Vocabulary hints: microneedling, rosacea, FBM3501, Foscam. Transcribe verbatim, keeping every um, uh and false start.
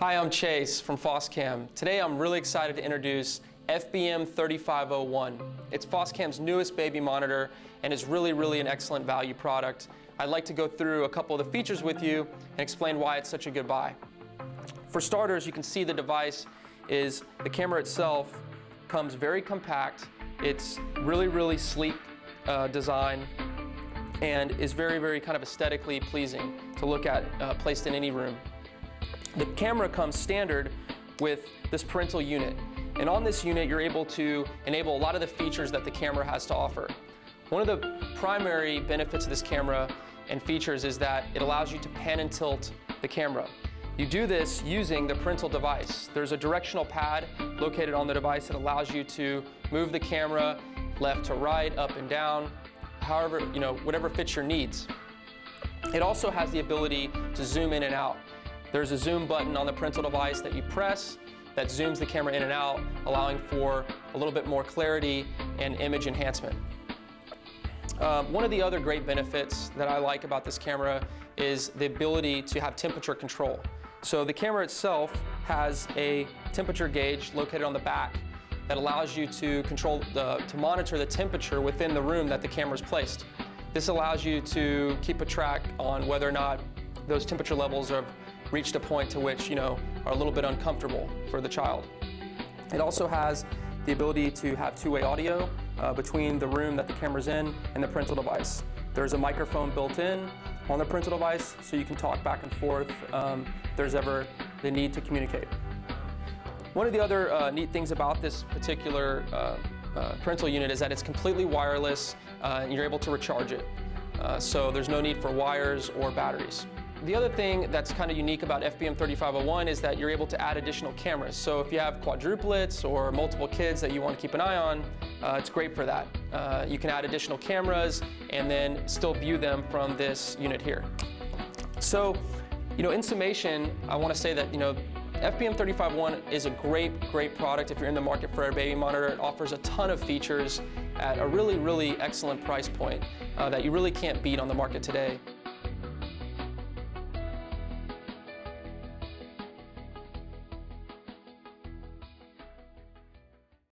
Hi, I'm Chase from Foscam. Today I'm really excited to introduce F B M thirty-five oh one. It's Foscam's newest baby monitor and is really, really an excellent value product. I'd like to go through a couple of the features with you and explain why it's such a good buy. For starters, you can see the device is, the camera itself comes very compact. It's really, really sleek uh, design and is very, very kind of aesthetically pleasing to look at uh, placed in any room. The camera comes standard with this parental unit, and on this unit you're able to enable a lot of the features that the camera has to offer. One of the primary benefits of this camera and features is that it allows you to pan and tilt the camera. You do this using the parental device. There's a directional pad located on the device that allows you to move the camera left to right, up and down, however, you know, whatever fits your needs. It also has the ability to zoom in and out. There's a zoom button on the parental device that you press that zooms the camera in and out, allowing for a little bit more clarity and image enhancement. Um, one of the other great benefits that I like about this camera is the ability to have temperature control. So the camera itself has a temperature gauge located on the back that allows you to control the, to monitor the temperature within the room that the camera is placed. This allows you to keep a track on whether or not those temperature levels are reached a point to which, you know, are a little bit uncomfortable for the child. It also has the ability to have two-way audio uh, between the room that the camera's in and the parental device. There's a microphone built in on the parental device so you can talk back and forth um, if there's ever the need to communicate. One of the other uh, neat things about this particular uh, uh, parental unit is that it's completely wireless uh, and you're able to recharge it. Uh, so there's no need for wires or batteries. The other thing that's kind of unique about F B M thirty-five oh one is that you're able to add additional cameras. So if you have quadruplets or multiple kids that you want to keep an eye on, uh, it's great for that. Uh, you can add additional cameras and then still view them from this unit here. So, you know, in summation, I want to say that, you know, F B M thirty-five oh one is a great, great product. If you're in the market for a baby monitor, it offers a ton of features at a really, really excellent price point uh, that you really can't beat on the market today.